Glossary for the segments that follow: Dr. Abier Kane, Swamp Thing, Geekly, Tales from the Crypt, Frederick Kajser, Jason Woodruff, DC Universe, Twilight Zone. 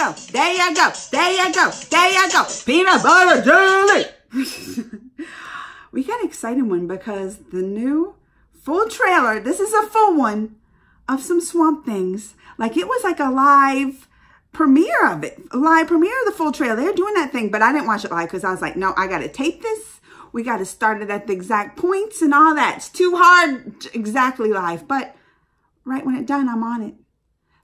go, there you go, there you go, there you go. Peanut butter jelly. We got an exciting one because the new full trailer, this is a full one, of some Swamp Things. Like it was like a live premiere of it. A live premiere of the full trailer. They're doing that thing, but I didn't watch it live because I was like, no, I gotta tape this. We gotta start it at the exact points and all that. It's too hard exactly live, but right when it's done, I'm on it.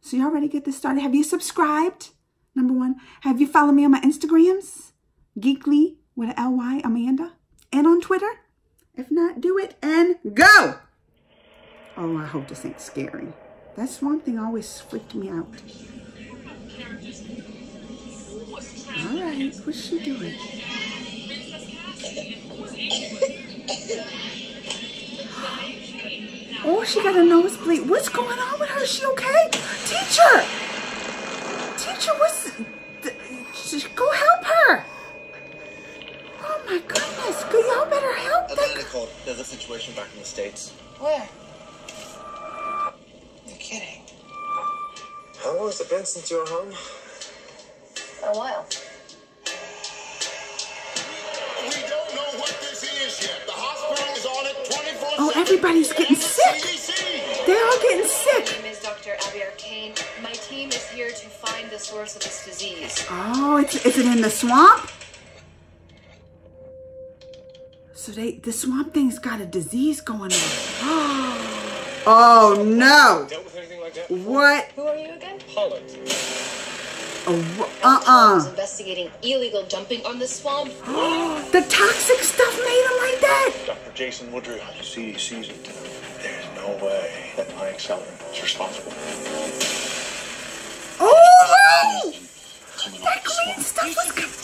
So y'all ready to get this started? Have you subscribed? Number one. Have you followed me on my Instagrams? Geekly with an L-Y, Amanda. And on Twitter? If not, do it and go! Oh, I hope this ain't scary. That Swamp Thing always freaked me out. All right, what's she doing? Oh, she got a nosebleed. What's going on with her? Is she okay? Teacher! Teacher, what's... Go help her! Oh my goodness, y'all better help them. Nicole, there's a situation back in the States. Where? You're kidding. How long has it been since you were home? For a while. We don't know what this is yet. The hospital is on it 24/7. Oh, everybody's getting sick. They're all getting sick. My name is Dr. Abier Kane. My team is here to find the source of this disease. Oh, is it in the swamp? So the Swamp Thing's got a disease going on. Oh no! Dealt with anything like that before? What? Who are you again? Pollard. Investigating illegal dumping on the swamp. The toxic stuff made him like that. Dr. Jason Woodruff. You see, he sees it. There's no way that my accelerant is responsible. Oh no! That green stuff was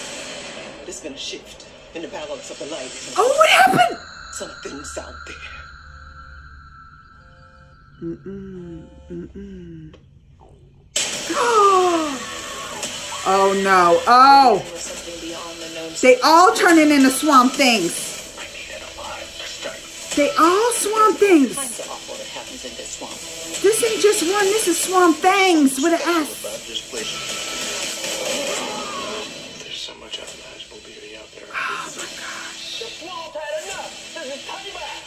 dead. There's been a shift in the balance of the light. Oh, what happened? Something's out there. Oh no. Oh. They all turning into Swamp Things. They all Swamp Things. This ain't just one. This is Swamp Things with an F. There's so much unimaginable beauty out there. Oh my gosh. The swamp had enough. This is payback.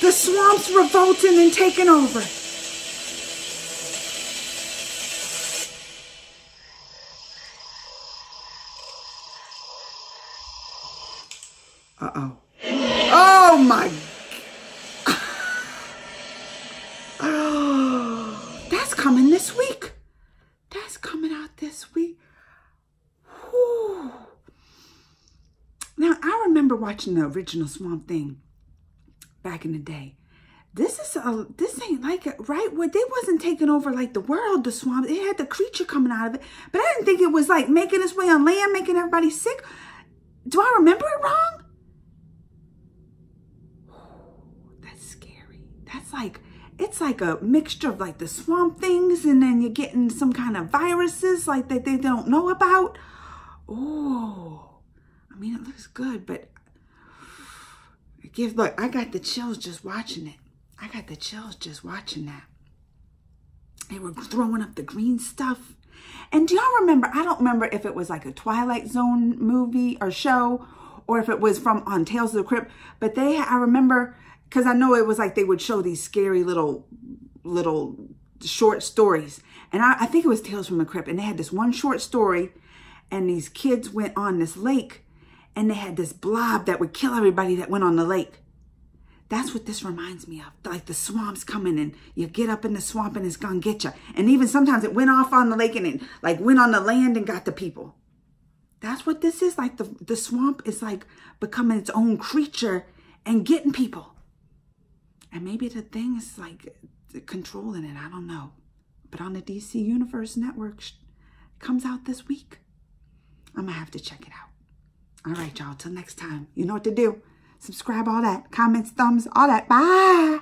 The swamp's revolting and taking over. Uh-oh. Oh, my. Oh, that's coming this week. That's coming out this week. Whew. Now, I remember watching the original Swamp Thing back in the day. This ain't like it, right? Well, they wasn't taking over like the world, the swamp. It had the creature coming out of it, but I didn't think it was like making its way on land, making everybody sick. Do I remember it wrong? Oh, that's scary. That's like, it's like a mixture of like the Swamp Things, and then you're getting some kind of viruses like that they don't know about. Oh, I mean, it looks good, but look, I got the chills just watching it. I got the chills just watching that. They were throwing up the green stuff. And do y'all remember, I don't remember if it was like a Twilight Zone movie or show, or if it was from on Tales of the Crypt, but I remember, because I know it was like they would show these scary little short stories. And I think it was Tales from the Crypt, and they had this one short story, and these kids went on this lake, and they had this blob that would kill everybody that went on the lake. That's what this reminds me of. Like the swamp's coming and you get up in the swamp and it's gonna get you. And even sometimes it went off on the lake and it like went on the land and got the people. That's what this is. Like the swamp is like becoming its own creature and getting people. And maybe the thing is like controlling it. I don't know. But on the DC Universe network, it comes out this week. I'm gonna have to check it out. All right, y'all, till next time. You know what to do. Subscribe, all that. Comments, thumbs, all that. Bye.